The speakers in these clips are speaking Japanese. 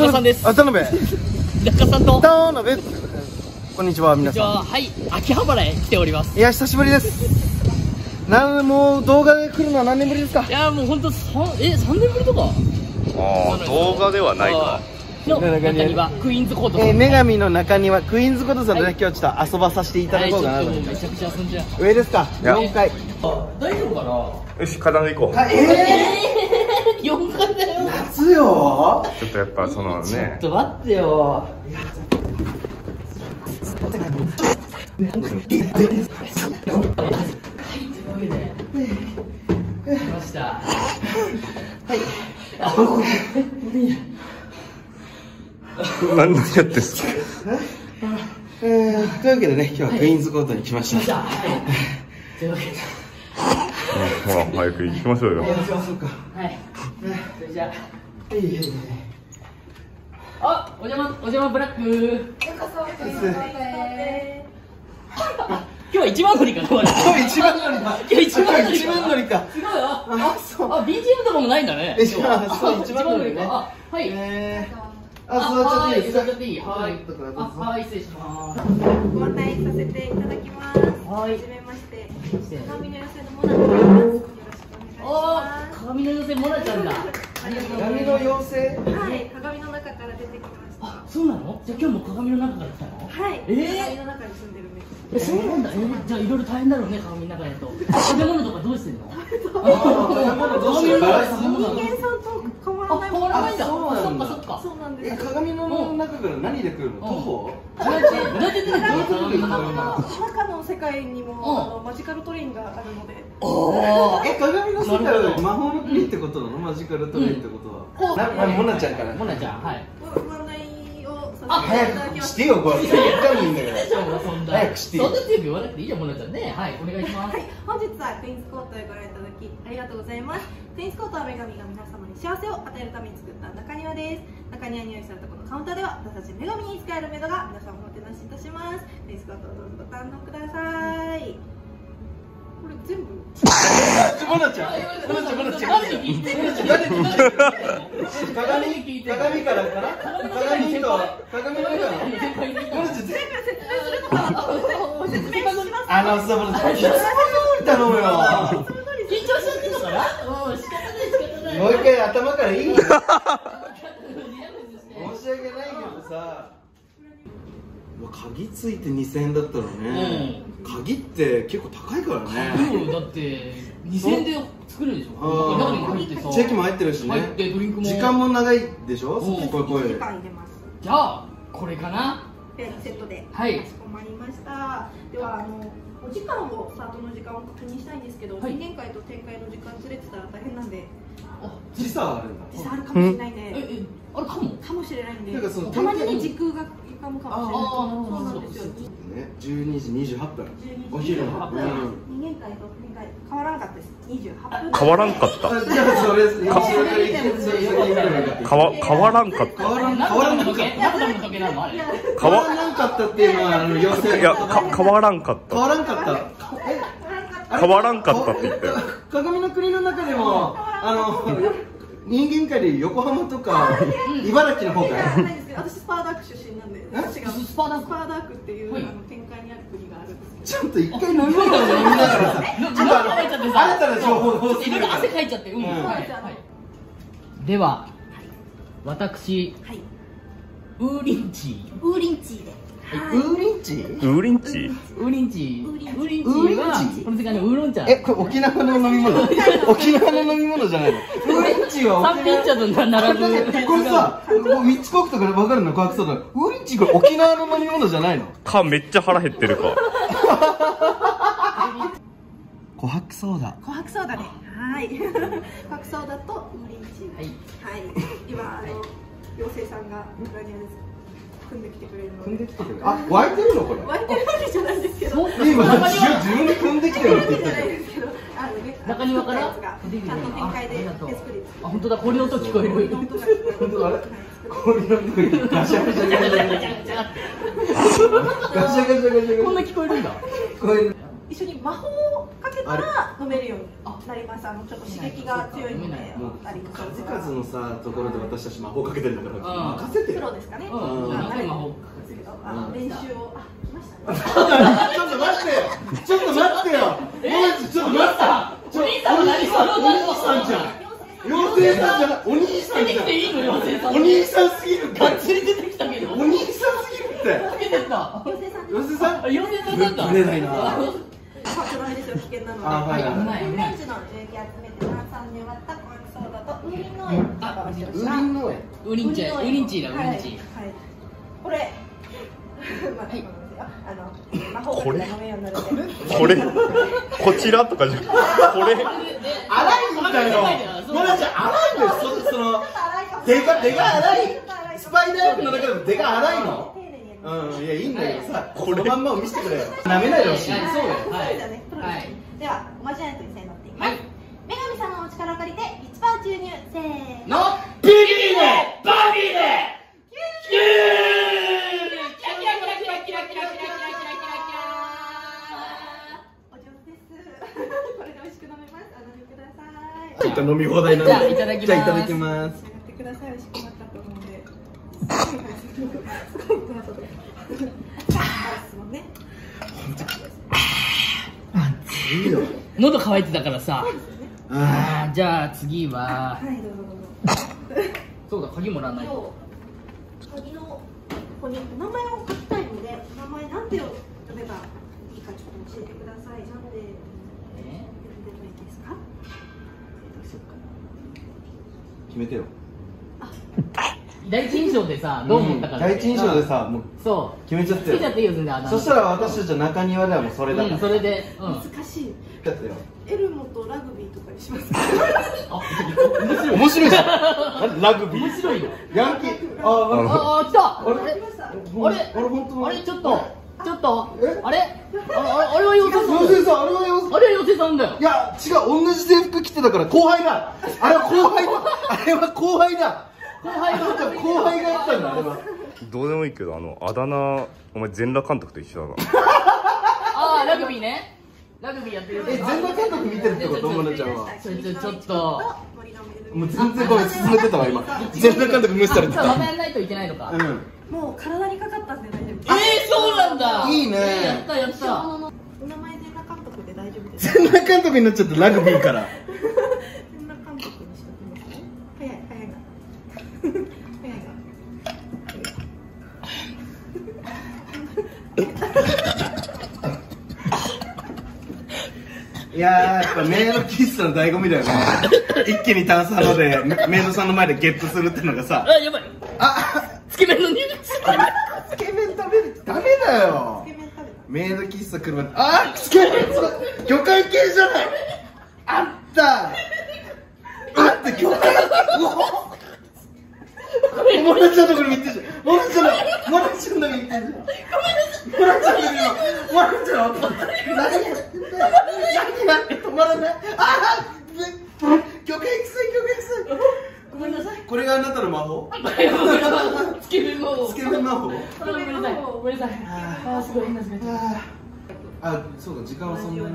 中さんです。田辺。中さんと。田辺。こんにちは、皆さん。はい、秋葉原へ来ております。いや、久しぶりです。もう動画で来るのは何年ぶりですか。いや、もう本当、3年ぶりとか。ああ、動画ではないか。の中庭クイーンズコートさん、女神の中庭クイーンズコートさんで今日ちょっと遊ばさせていただこうかなと。めちゃくちゃ遊んじゃう。上ですか。4階。大丈夫かな。よし、階段で行こう。4階だよ。夏よ。ちょっとやっぱそのね。ちょっと待ってよ。来ました。はい。あ、これ。何やってんですか。というわけでね、今日はクイーンズコートに来ました。というわけで。ほら、早く行きましょうよ。はい。それじゃあ。あ、お邪魔ブラック。今日一番乗りかな。今日一番乗りか。すごいよ。あ、そう。あ、BGM とかもないんだね。一番乗りか。はい。あ、ちょっといいですか。はい、はい、失礼します。ご案内させていただきます。はい、初めまして。鏡の寄せのモナちゃんです。よろしくお願いします。鏡の寄せモナちゃんだ。鏡の寄せ。はい、鏡の中から出てきました。あ、そうなの？じゃあ今日も鏡の中から来たの？はい。鏡の中に住んでるんです。え、そうなんだ。じゃあいろいろ大変だろうね、鏡の中だと。食べ物とかどうしてんの？鏡の中から何で来るの？徒歩？中の世界にもマジカルトレインがあるので。鏡の世界は魔法の国ってことなの？マジカルトレインってことは。モナちゃんから。モナちゃん、はい。ご案内をさせていただきます。早くしてよ、これ。早くしてよ。そんな強く言わなくていいじゃん、モナちゃんね。はい、お願いします。本日はクイーンズコートへご覧いただきありがとうございます。クイーンズコートは女神が皆様に幸せを与えるために作った中庭です。中庭に用意されたこのカウンターでは、私たち女神に使えるメドが皆さんおもてなしいたします。クイーンズコートをどうぞご堪能ください。これ全部。モナちゃん。モナちゃん。鏡から。モナちゃん全部説明するのかな。説明します。モナちゃん。いつも頼むよ。緊張しちゃってるのかな。もう仕方ないもう一回頭からいい。申し訳ないけどさ、鍵ついて2000円だったらね、鍵って結構高いからね。だって2000円で作るでしょ。中に鍵ってさ、チェキも入ってるしね、時間も長いでしょ。じゃあこれかな。セットで。はい、かしこまりました。ではお時間を、スタートの時間を確認したいんですけど、人間界と展開の時間ずれてたら大変なんで。時差あるんだ。時差あるかもしれないね。あるかも。かもしれないんで。たまにね、時空が歪むかもしれない。そうなんですよ。12時28分。お昼の。人間界と展開変わらんかったです。28分。変わらんかった。じゃあそれですね。変わらんかった。変わらんかったっていうのは要請。いや変わらんかった。変わらんかったって言ったよ。鏡の国の中でも人間界で横浜とか茨城の方から。私スパーダーク出身なんで。私がスパーダークっていう展開にある国があるんです。ちゃんと一回飲み物を飲みながらさ。新たな情報を。いろいろ汗かいちゃって。では私ウーリンチーで。ウーリンチーはこの時間にウーロン茶。これ沖縄の飲み物。沖縄の飲み物じゃないの。ウーリンチーは三品茶と並ぶ。これさ、3つ書くとか分かるの。科学ソーダ。ウーリンチーこれ沖縄の飲み物じゃないの。めっちゃ腹減ってるか。琥珀ソーダね。はい。琥珀ソーダとウーリンチー。はい。今妖精さんが裏庭です。組んできてくれる。あ、湧いてるのこれ。湧いてるわけじゃないんですけど。今自分で組んできてるって言ってたけど。中庭からちゃんと展開で手作り。あ、本当だ。氷の音聞こえる。本当あれ？氷の音ガシャガシャガシャガシャガシャ。こんな聞こえるんだ。一緒に魔法をかけたら飲めるようになります。ちょっと刺激が強いのであります。数々のさところで私たち魔法かけてるんだから任せて。プロですかね。魔法かけてる。練習を来ましたね。ちょっと待ってよ。ちょっと待ってよ。ちょっと待った。お兄さん何それ？お兄さんじゃん。妖精さんじゃない。お兄さんじゃん。出てきていいの妖精さん。お兄さんすぎる。がっつり出てきたけど。お兄さんすぎるって。かけてた。妖精さん。妖精さんだった。ぶれないな。発売ですよ、危険なので。オレンジの樹液集めて炭酸で割ったコークソーダとウーリン農園。ウーリンチー、ウーリンチーだ、ウーリンチー。これ。これ。これ。こちらとかじゃ。これ。洗いんだよ。まだじゃ、洗いの、その。でか洗い。スパイダークの中でも、でか洗いの。うん、いや、いいんだけどさ、このまんまを見せてくれよ。舐めないでほしい。そうだよ。では、おまじないと一斉に乗っていきます。女神様のお力を借りて、1番注入、せーの。ビビーでバビーでキューキラキラキラキラキラキラキラキラキラキラキラキラ。お上手です。これで美味しく飲めます。お飲みください。一旦飲み放題なので。じゃあ、いただきます。やってください。美味しくなかったと思うんで。喉乾いてたからさ。じゃあ次は。そうだ、鍵もらわないと。鍵のここに名前を書きたいので、名前なんて読めばいいかちょっと教えてください。なんで読めばいいですか？決めてよ。第一印象でさ、どう思ったか。第一印象でさ、もうそう決めちゃって。そしたら私たちは中庭ではもうそれだから。それで難しい。エルモとラグビーとかにします。面白いじゃん。ラグビー。面白いよ。ヤンキー。ああ来た。あれあれちょっとあれあれは妖精さんだよ。いや違う、同じ制服着てたから後輩だ。あれは後輩だ。あれは後輩だ。後輩がやったんだ。あれはどうでもいいけど、あだ名お前全裸監督と一緒だな。ああラグビーね、ラグビーやってる。全裸監督見てるってことモナちゃんは。ちょっともう全然これ進めてたわ今。全裸監督無視されてた。またやらないといけないのか。もう体にかかったんで大丈夫。そうなんだ。いいね。やった。お名前全裸監督で大丈夫です。全裸監督になっちゃったラグビーから。いやー、やっぱメイド喫茶の醍醐味だよね。一気に炭酸のでメイドさんの前でゲットするってのがさ。あ、やばい。あ、つけ麺の匂い。つけ麺食べる。ダメだよ。メイド喫茶来るまで。あ、つけ麺。魚介系じゃない。あった。あって魚介。モナちゃんのこれ見てるじゃん。モナちゃんの見てるじゃん。モナちゃんの。何やってんだよ。止まらない。ああ、魚介臭い。ごめんなさい。これがあなたの魔法？つけ麺魔法。ごめんなさい。ああ、すごいなすごい。あ、そうだ、時間はそんなにね。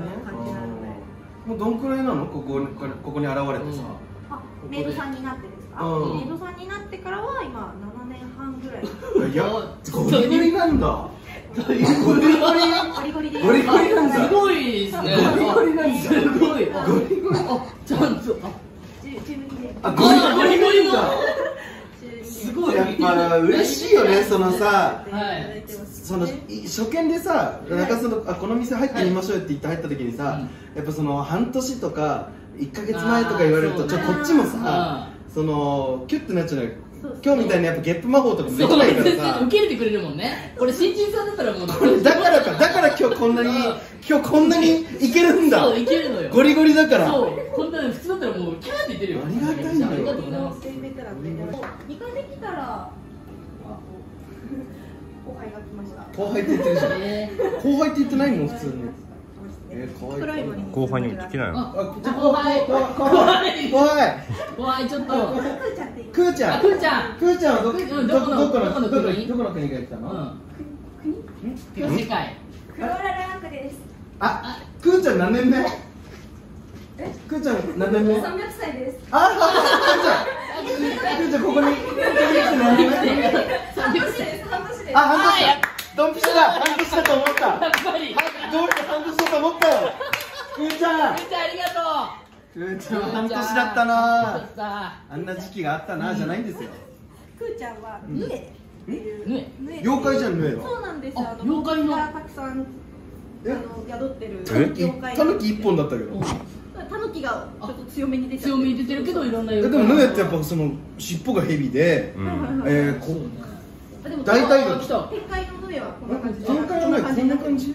もうどんくらいなの？ここに現れてさ。メイドさんになってですか？メイドさんになってからは今7年半ぐらい。いや、ゴリゴリなんだ。ゴリゴリなんだ。すごいですね。すごい。あ、ちゃんと。あ、ゴリゴリだ。すごい。やっぱ嬉しいよね、そのさ、その初見でさ、なんかそのこの店入ってみましょうって言って入った時にさ、やっぱその半年とか1ヶ月前とか言われると、ちょこっちもさ、そのキュッとなっちゃうのよ。今日みたいにやっぱゲップ魔法とかもできないからさ、受け入れてくれるもんね。これ新人さんだったらもうだから今日こんなにいけるんだ。そういけるのよ。ゴリゴリだから。そうこんな普通だったらもうキャーっていってるよ。ありがたいんだよ。ありがとうございます。2回できたら後輩が来ました。後輩って言ってるじゃん。後輩って言ってないもん普通に。後輩にも聞けないの。後輩ちょっと。くーちゃんはどこの国から来たの？国？世界。クローラランクです。あ、くーちゃん何年目？え？くーちゃん何年目？300歳です。あ、くーちゃん。くーちゃんここに。何年目？300歳。半年です。あ、半年。ドンピシャだ。半年だと思った。やっぱり。どうして半年だと思ったよ。くーちゃん。くーちゃんありがとう。くーちゃんは半年だったな。あんな時期があったなじゃないんですよ。くーちゃんはぬえっていう妖怪じゃん。ぬえはそうなんですよ。妖怪がたくさん宿ってる妖怪。タヌキ一本だったけど、タヌキがちょっと強めに出てる。強めに出てるけどいろんな妖怪。でもぬえってやっぱその尻尾がヘビで、大体が天界のぬえはこんな感じ。天界のぬえこんな感じ。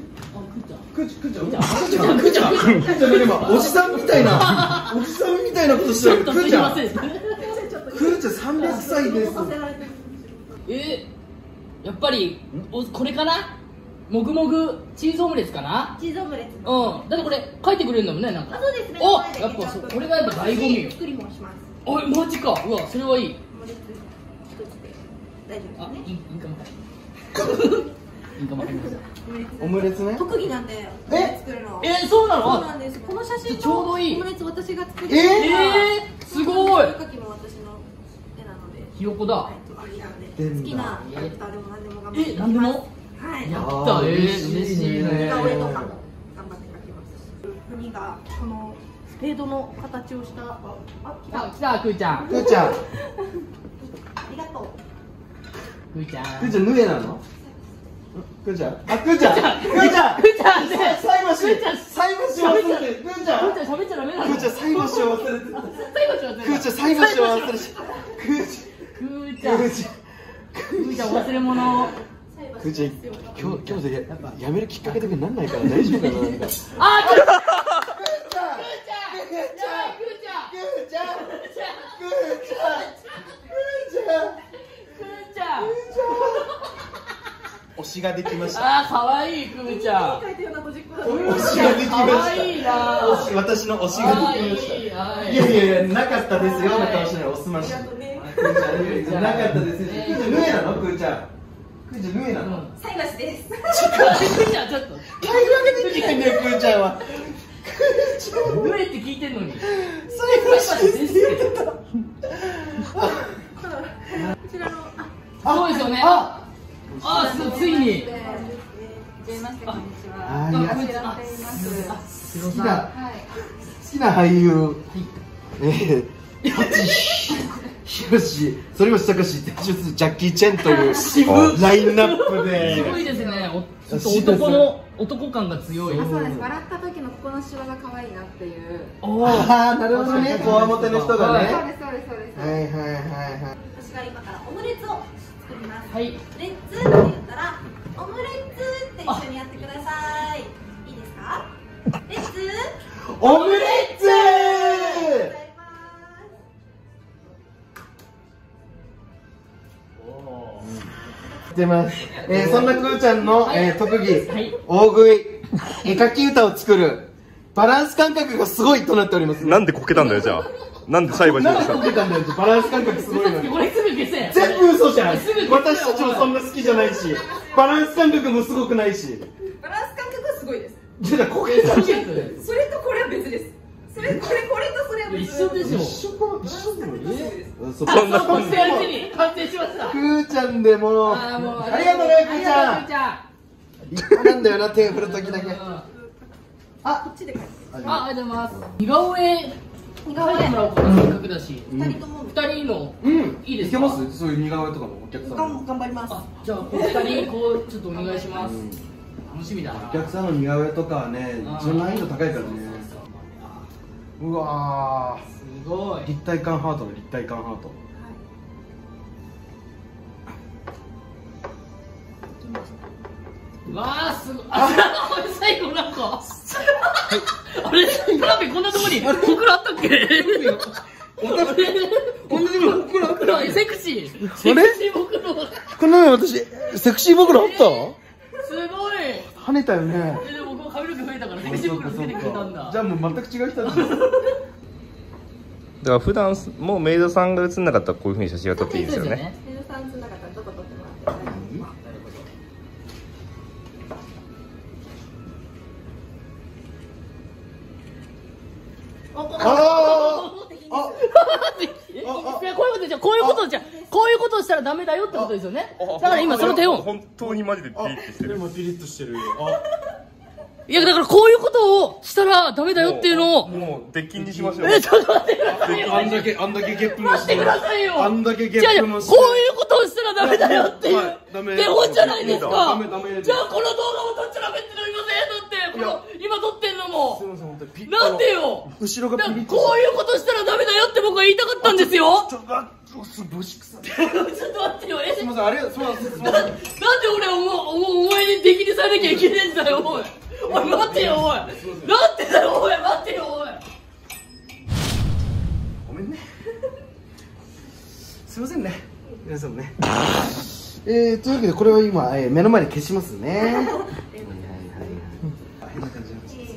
おじさんみたいな、おじさんみたいなことしてる。くーちゃん300歳です。やっぱりこれかな。もぐもぐチーズオムレツかな。チーズオムレツ、うん、だってこれ書いてくれるんだもんね。なんかそうですね。お、やっぱこれがやっぱ醍醐味よ。作りもします。おい、マジか。うわ、それはいい。大丈夫ですね。いいかも。オムレツね。特技なんで作るの。そうなの。そうなんです。この写真のオムレツ私が作りました。すごい。ひろかきも私の絵なので。ひよこだ。好きなキャラクターでも何でも頑張って。何でも。はい。やった。嬉しいね。俺とかも頑張って描きます。国がこのスペードの形をした。あ、来たくーちゃん。くーちゃん。ありがとう。くーちゃん。くーちゃんぬえなの。くーちゃん、あ、くーちゃん、くーちゃんね、菜箸忘れて、くーちゃん喋っちゃダメなの。くーちゃん菜箸を忘れて、くーちゃん忘れ物。くーちゃん今日でやめるきっかけだけになんないから大丈夫かな。あ、くーちゃん推しができました。ああ、可愛いくーちゃん。推しができました。私の推しができました。いやいやいや、なかったですよ。なかったですね。くーちゃん、ぬえなの、くーちゃん。くーちゃん、ぬえなの。菜箸です。くーちゃん、ちょっと。会話ができないんだよ、くーちゃんは。ぬえって聞いてんのに。菜箸です。こちらの。あ、そうですよね。あ、ついに。好きな俳優。舘ひろし、反町隆史、ジャッキー・チェンというラインナップで。すごいですね。男感が強い。そうです。笑った時のここのシワが可愛いなっていう。ああ、なるほどね。こわもての人がね。そうですそうです。私が今からオムレツを。はい、レッツって言ったらオムレツって一緒にやってください。いいですか？レッツオムレツ。出ます。そんなくーちゃんの特技、大食い、絵描き歌を作るバランス感覚がすごいとなっております。なんでこけたんだよじゃあ。なんで最後にしたんだよ。バランス感覚すごいの。全部嘘じゃん。私たちもそんな好きじゃないし、バランス感覚もすごくないし。バランス感覚はすごいです。じゃあこれそれとこれは別です。これとそれは別。一緒でしょ。そんな感じ。完成しました。くーちゃんでもありがとうねくーちゃん。一個なんだよな手振る時だけ。あ、こっちで。あ、ありがとうございます。似顔絵。似顔絵もらおうかな。せっかくだし2人のいいですか。いけます。そういう似顔絵とかもお客さん頑張ります。じゃあこの2人こうちょっとお願いします。楽しみだな。お客さんの似顔絵とかはね難易度高いからね。うわーすごい。立体感ハートの立体感ハートわあすごい。最後なんかあれトランペこんなとこにほくろあったっけ。こんなとこにほくろあった。セクシーほくろ。こんなの私セクシーほくろあった。すごい跳ねたよね。でも僕も髪の毛増えたからセクシーほくろつけてくれたんだ。じゃあもう全く違う人だ。だから普段もうメイドさんが写んなかったらこういうふうに写真が撮っていいですよね。メイドさん写んなかったらどこ撮ってもらって。こういうことしたらダメだよってことですよね。だから今その手を本当にマジでピリッとしてる。ピリッとしてる。いやだからこういうことをしたらダメだよっていうのをもうデッキにしましょう。ちょっと待ってくださいよ。あんだけゲップもしてくださいよ。あんだけゲップもして。こういうことをしたらダメだよっていう手本じゃないですか。じゃあこの動画も撮っちゃダメってなりません。だって今撮ってんのもなんでよ。後ろがこういうことしたらダメだよって僕は言いたかったんですよ。ちょっと待ってよ。すみませんあれなんで俺お前に出来にされなきゃいけないんだよおい。おい待てよおい、なんでだよおい、待てよおい、ごめんねすいませんね皆さんもねというわけでこれを今、目の前で消しますねはい変な感じになっちゃい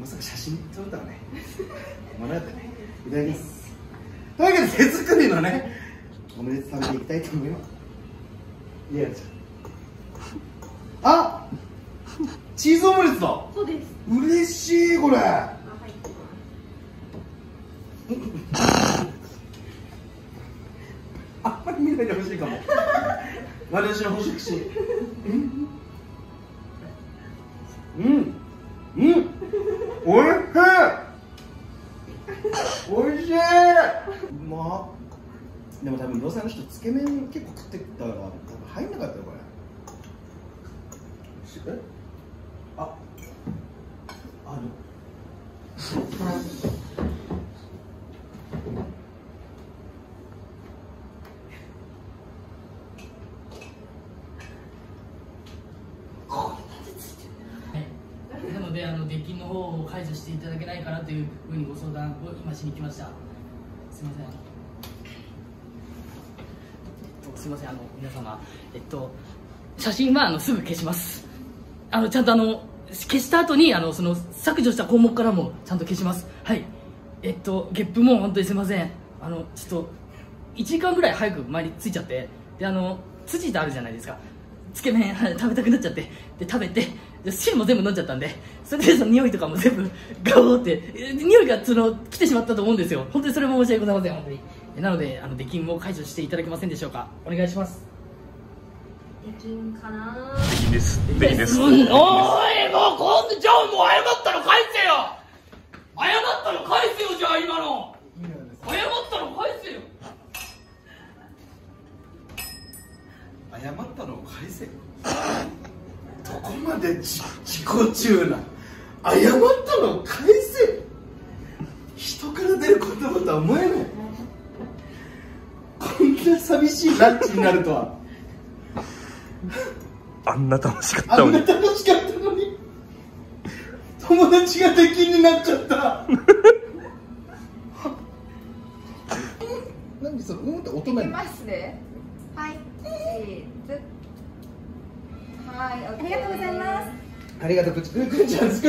ます。まさか写真撮れたらねもらえたね。いただきます。というわけで手作りのねオムレツ食べていきたいと思います。いやあっチーズオムレツだ。そうです。嬉しいこれ。あんまり見ないでほしいかも。私の欲しい口。うん。うん。おいしい。おいしい。うま。でも多分、洋裁の人つけ麺結構食ってたから、多分入んなかったよこれ。え？なのでデッキの方を解除していただけないかなというふうにご相談を今しに来ました。すいません皆様写真はすぐ消します。ちゃんと消した後にその削除した項目からもちゃんと消します。はい。ゲップも本当にすいません。ちょっと1時間ぐらい早く前に着いちゃって、で辻ってあるじゃないですか。つけ麺食べたくなっちゃって、で食べて、で汁も全部飲んじゃったんで、それでその匂いとかも全部ガオーって匂いが来てしまったと思うんですよ。本当にそれも申し訳ございません本当に。なのでデッキングを解除していただけませんでしょうか。お願いします。できんかな。できんです。できんです。おい、もう今度じゃあもう謝ったの返せよ。謝ったの返せよじゃあ今の。謝ったの返せよ。謝ったの返せよ。どこまで自己中な。謝ったの返せ。人から出る言葉とは思えない。こんな寂しいランチになるとは。あんな楽しかったのに友達が出禁になっちゃった何そのうんって音鳴りますね。はいはいありがとうございます。ありがとう。くんちゃん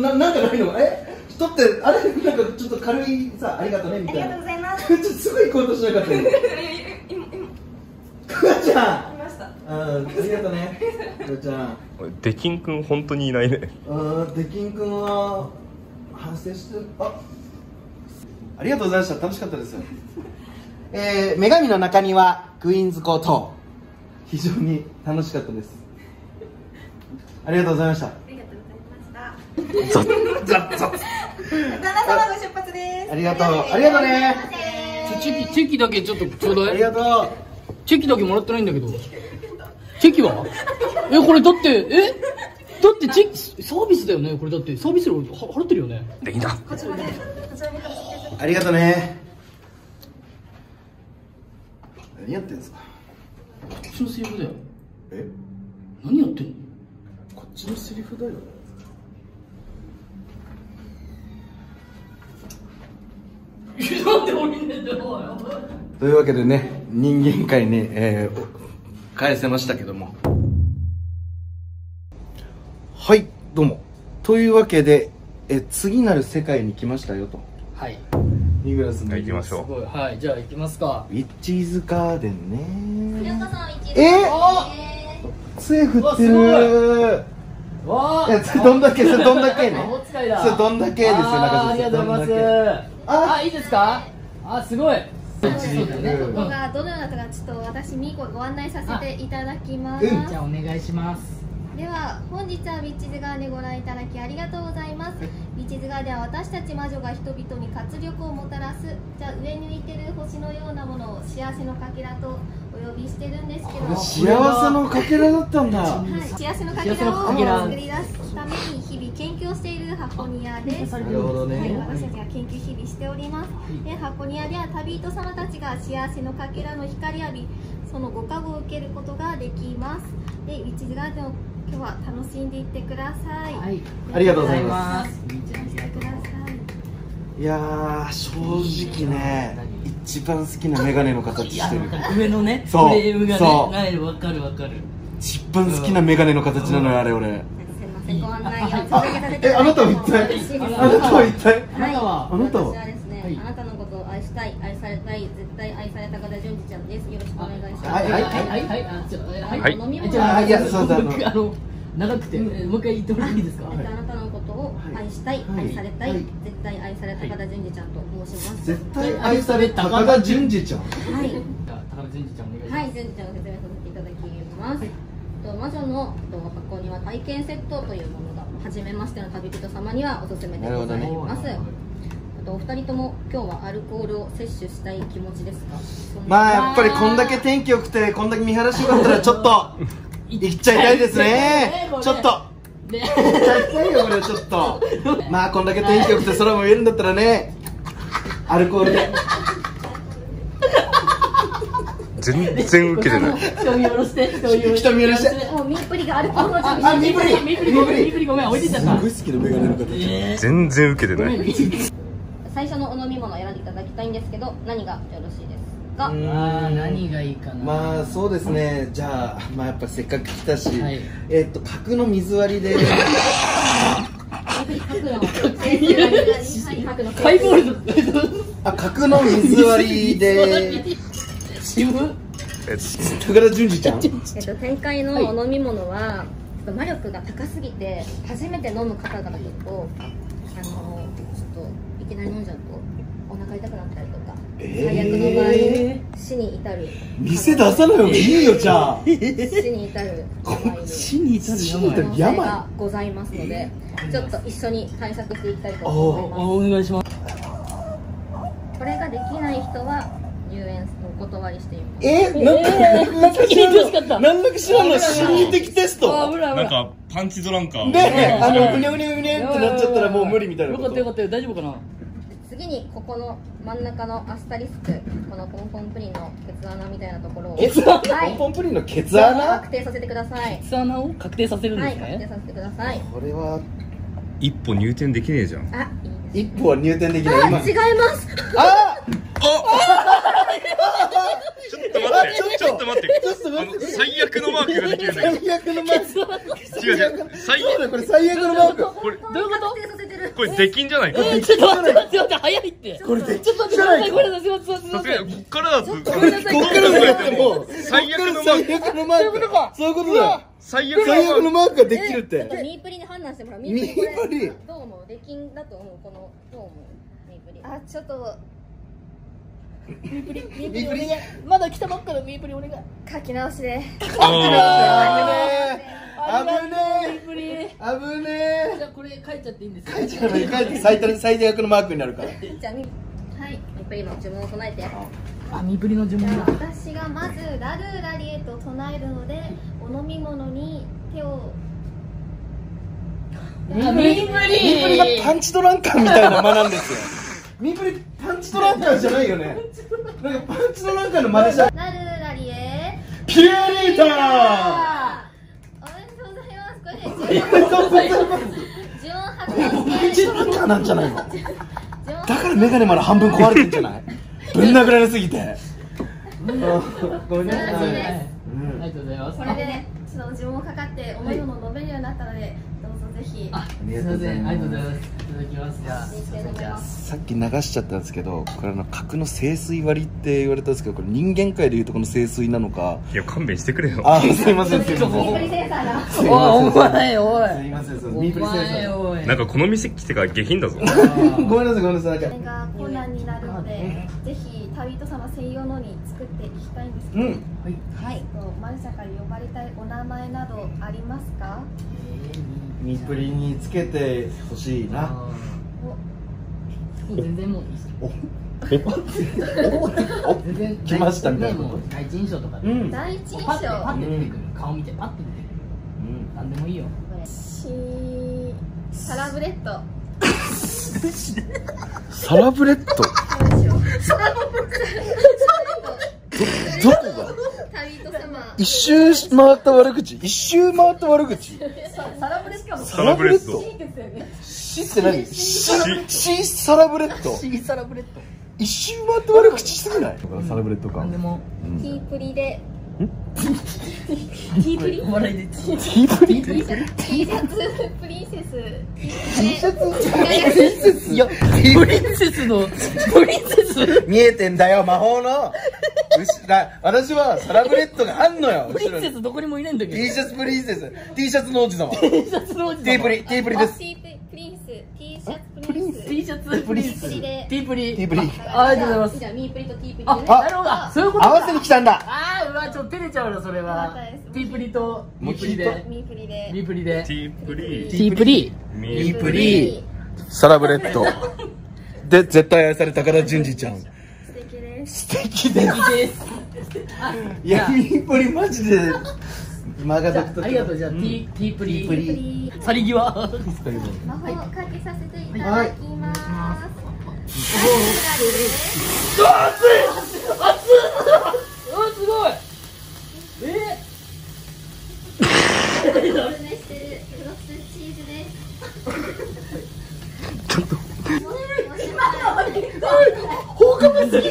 なんかないのえ人ってあれなんかちょっと軽いさありがとうねみたいな。ありがとうございます。くんちゃんすごい行こうとしなかったよくんちゃん。ありがとうね、クロちゃん。デキンくん本当にいないね。デキンくんは反省してる。ありがとうございました。楽しかったです。女神の中庭クイーンズコート非常に楽しかったです。ありがとうございました。ありがとうございました。旦那様ご出発です。ありがとう。ありがとうね。チェキだけちょっとちょうだい。ありがとう。チェキだけもらってないんだけど。チェキはこれだってだってチェキサービスだよね。これだってサービス料払ってるよね。できんだ。ありがとうね。何やってんですか。こっちのセリフだよ。何やってんの。こっちのセリフだよ。なんで降りねえんだよ。というわけでね人間界に返せましたけども、はいどうもというわけで次なる世界に来ましたよと。はいニグラスに行きましょう。はいじゃあ行きますか。ウィッチーズガーデンね。古岡さんウィッチーズガーデン杖振ってるわー。それどんだけね。それどんだけですよ。ありがとうございます。あいいですか。あすごいここがどのようなとかちょっと私ミーコがご案内させていただきます。じゃあお願いします。では本日はビーチズガーでご覧いただきありがとうございます。ビーチズガーでは私たち魔女が人々に活力をもたらす、じゃあ上に浮いてる星のようなものを幸せのかけらとお呼びしてるんですけど、幸せのかけらだったんだ。はい、幸せのかけらを作り出すために日々研究をしている箱庭です。なるほどね。はい、私たちが研究日々しております。で、箱庭では旅人様たちが幸せのかけらの光浴び、そのご加護を受けることができます。で、ビーチズガーデンを今日は楽しんでいってください。はい、ありがとうございます。いや正直ね、一番好きなメガネの形してる。上のね、そう、フレームがね、ないの分かる分かる。一番好きなメガネの形なのよ、あれ俺。すいません、ご案内を続けさせて。あなたは一体、あなたは一体、あなたは。私はですね、あなたのことを愛したい、愛されたい、絶対愛された方、純次ちゃんです。よろしくお願いします。はい、飲み物。いや、そうだな。長くて、もう一回言ってもらっていいですか。あなたのことを愛したい、愛されたい、絶対愛された高田純次ちゃんと申します。絶対愛された高田純次ちゃん。はい。高田純次ちゃんお願いします。はい、純次ちゃんを説明させていただきます。魔女の箱には体験セットというものが、初めましての旅人様にはおすすめでございます。お二人とも今日はアルコールを摂取したい気持ちですか。まあやっぱりこんだけ天気良くて、こんだけ見晴らし良かったらちょっと。行っちゃいたいですね。ちょっと行っちゃいたいよこれちょっと。まあこんだけ天気良くて空も見えるんだったらね、アルコールで全然ウケてない。人見下ろして人見下ろして。もうミープリがアルコールの準備。あ、ミープリごめん置いてっちゃった。すごい好きなメガネの形。全然ウケてない。最初のお飲み物を選んでいただきたいんですけど、何がよろしいですか。何がいいかな。まあそうですね。じゃあまあやっぱせっかく来たし、角の水割りで。あ、角の水割りで。高田純次ちゃん。前回のお飲み物は魔力が高すぎて初めて飲む方が結構ちょっといきなり飲んじゃうとお腹痛くなったりとか。最悪の場合、死に至る。店出さないよ、いいよ、じゃあ。死に至る。死に至る病がございますので、ちょっと一緒に対策していきたいと思います。お願いします。これができない人は、入園お断りしています。なんだか知らない、心理的テスト。なんか、パンチドランカー。ね、ぐにゃぐにゃぐにゃってなっちゃったら、もう無理みたいな。よかったよかった、大丈夫かな。次にここの真ん中のアスタリスク、このポンポンプリンのケツ穴みたいなところをポンポンプリンのケツ穴を確定させてください。ケツ穴を確定させるんですね。はい、確定させてください。これは一歩入店できねえじゃん。あ、一歩は入店できない。今違います。ああ。ちょっと待って、ちょっと待って、最悪のマークができるね。最悪のマーク。違う。これ最悪のマーク。これどういうこと？これ出禁じゃないか。ちょっと待って待って、早いって。これ出禁じゃないか。これだ、すみません。さすがにこっからだと。こっからだと最悪のマーク。最悪のマーク。そういうことだ。最悪のマークができるって。ミープリに判断してもらう。ミープリ。どう思う？出禁だと思う。このどう思う？ミープリ。あ、ちょっと。ミープリまだ来たばっかのミープリお願い。書き直しで。危ねえ。じゃあこれ書いちゃっていいんですか。書いちゃない。書いて最悪のマークになるから。じゃあはい、ミープリの呪文を唱えて。あ、ミープリの呪文だ。私がまずラルーラリエと唱えるので、お飲み物に手を。ミープリがパンチドランカーみたいな間なんですよ。ミープリ。パンチドランカーじゃないよね。なんかパンチドランカーのマネじゃ。ラルーラリエ。ピューリーター。おめでとうございます。パンチドランカーなんじゃないの。だからメガネまだ半分壊れてんじゃない。ぶん殴られすぎて。ごめんなさい。ありがとうございます。これでね、ちょっと呪文もかかってお前も飲めるようになったので。ぜひ。ありがとうございます。いただきます。じゃあさっき流しちゃったんですけど、これ角の清水割りって言われたんですけど、これ人間界でいうとこの清水なのか。いや、勘弁してくれよ。あ、すいません。ミープリセンサーだ。すいません。ミープリセンサー。なんかこの店来てから下品だぞ。ごめんなさい。こんなんになるので、ぜひ。旅人様専用のに作っていきたいんですけど、うん、はい、マルシャから呼ばれたいお名前などありますか？ミプリにつけてほしいな。全然もういいです。全然来ましたみたいな。第一印象とか。第一印象。パッて出てくる。顔見てパッて出てくる。なんでもいいよ。サラブレッド。サラブレッド。どこが？一周回った悪口。一周回った悪口。サラブレッド。シって何？シサラブレッド。一周回った悪口してくない？サラブレッドか。ティープリで。ティープリ？Tシャツプリンセス見えてんだよ、魔法の。私はサラブレッドがあんのよ。プリンセスどこにもいないんだけど。T シャツプリンセス。T シャツの王子様。T シャツの王子様。T プリです。T プリンス。ありがとうございます。じゃあミープリと T プリ。あ、なるほど。そういうこと。合わせに来たんだ。ああ、うわ、ちょっと照れちゃうなそれは。T プリとミープリで。T プリ。サラブレッド。で絶対愛され高田純次ちゃん。素敵です。いや、ミープリマジで。ありがとう。じゃあ T プリ。去り際。魔法かけさせていただきます。熱い。すごい。ちょっと。放課後すぎる。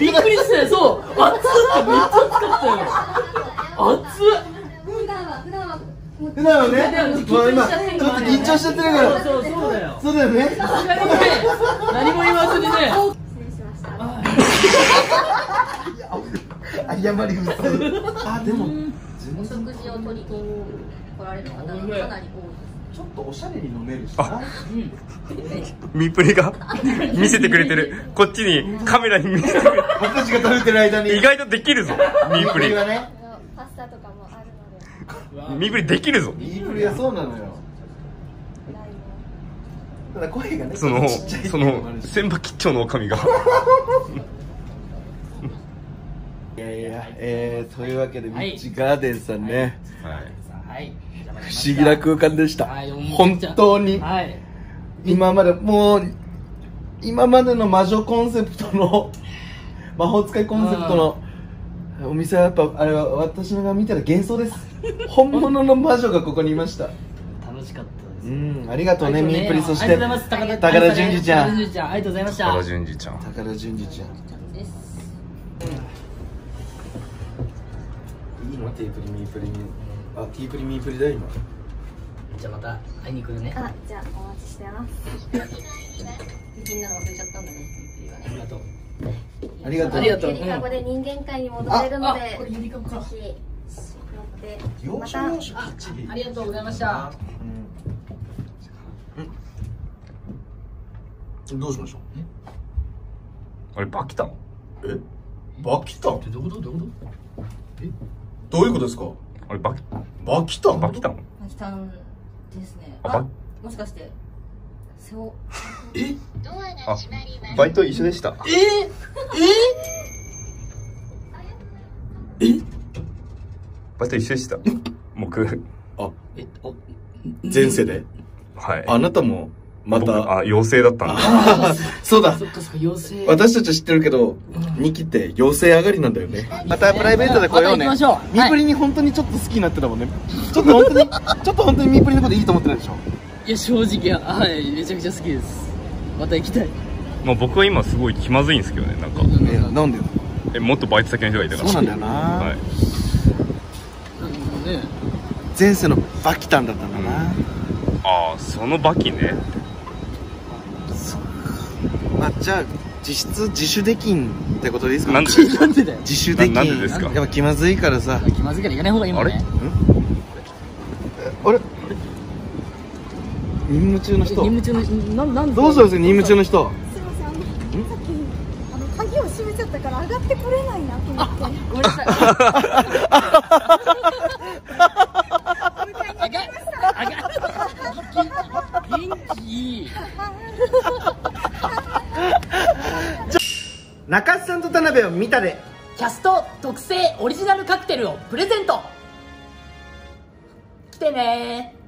びっくりしたよ、そう熱ってめっちゃ熱かったよ。普段はね、ちょっと緊張しちゃってるから。そうだよね。何も言わずにね。失礼しました。謝り嘘。あ、でもお食事を取りに来られる方がかなり多いです。ちょっとおしゃれに飲めるしな。ミプリが見せてくれてる。こっちにカメラに見せてくれる。僕たちが食べてる間に意外とできるぞミプリはね。パスタとかもあるのでミプリできるぞ。ミプリはそうなのよ。ただ声がね、その千葉吉兆の女将が。いや、というわけでミッチガーデンさんね、はい、不思議な空間でした。本当に。今までの魔女コンセプトの、魔法使いコンセプトのお店はやっぱ、あれは私が見たら幻想です。本物の魔女がここにいました。楽しかったです。ありがとうね、ミープリ。そして、高田純次ちゃん。ありがとうございました。いいの？T プリミープリだよ今。じゃあまた会いに来るね。あ、じゃあお待ちしてます。みんな忘れちゃったんだね。ありがとう。ゆりかごで人間界に戻れるので、ぜひ乗ってまた。ありがとうございました。どうしましょう。あれバキタン？え？バキタンってどういうこと？え？どういうことですか？あれバキタンですね。あ、もしかしてそう。え？あ、バイト一緒でした。え？バイト一緒でした。僕。あ、前世で。はい。あなたもまた妖精だったんだ。そうだ。私たちは知ってるけど、2期って妖精上がりなんだよね。またプライベートで来ようね。ミプリに本当にちょっと好きになってたもんね。ちょっと本当にミプリのこといいと思ってないでしょ。いや、正直はい、めちゃくちゃ好きです。また行きたい。まあ僕は今すごい気まずいんですけどね。なんでよ。もっとバイト先の人がいたから。そうなんだよな。はい。前世のバキタンだったんだな。ああ、そのバキね。じゃあ実質自主できんってことでいいですか？なんでだよ。自主できん。なんでですか？やっぱ気まずいからさ。気まずいから行かない方がいいもんね。あれ？任務中の人。どうしたんですか任務中の人。すいません。閉めちゃったから上がってこれないなと思って。ごめんなさい。中須さんと田辺を見たでキャスト特製オリジナルカクテルをプレゼント。来てねー。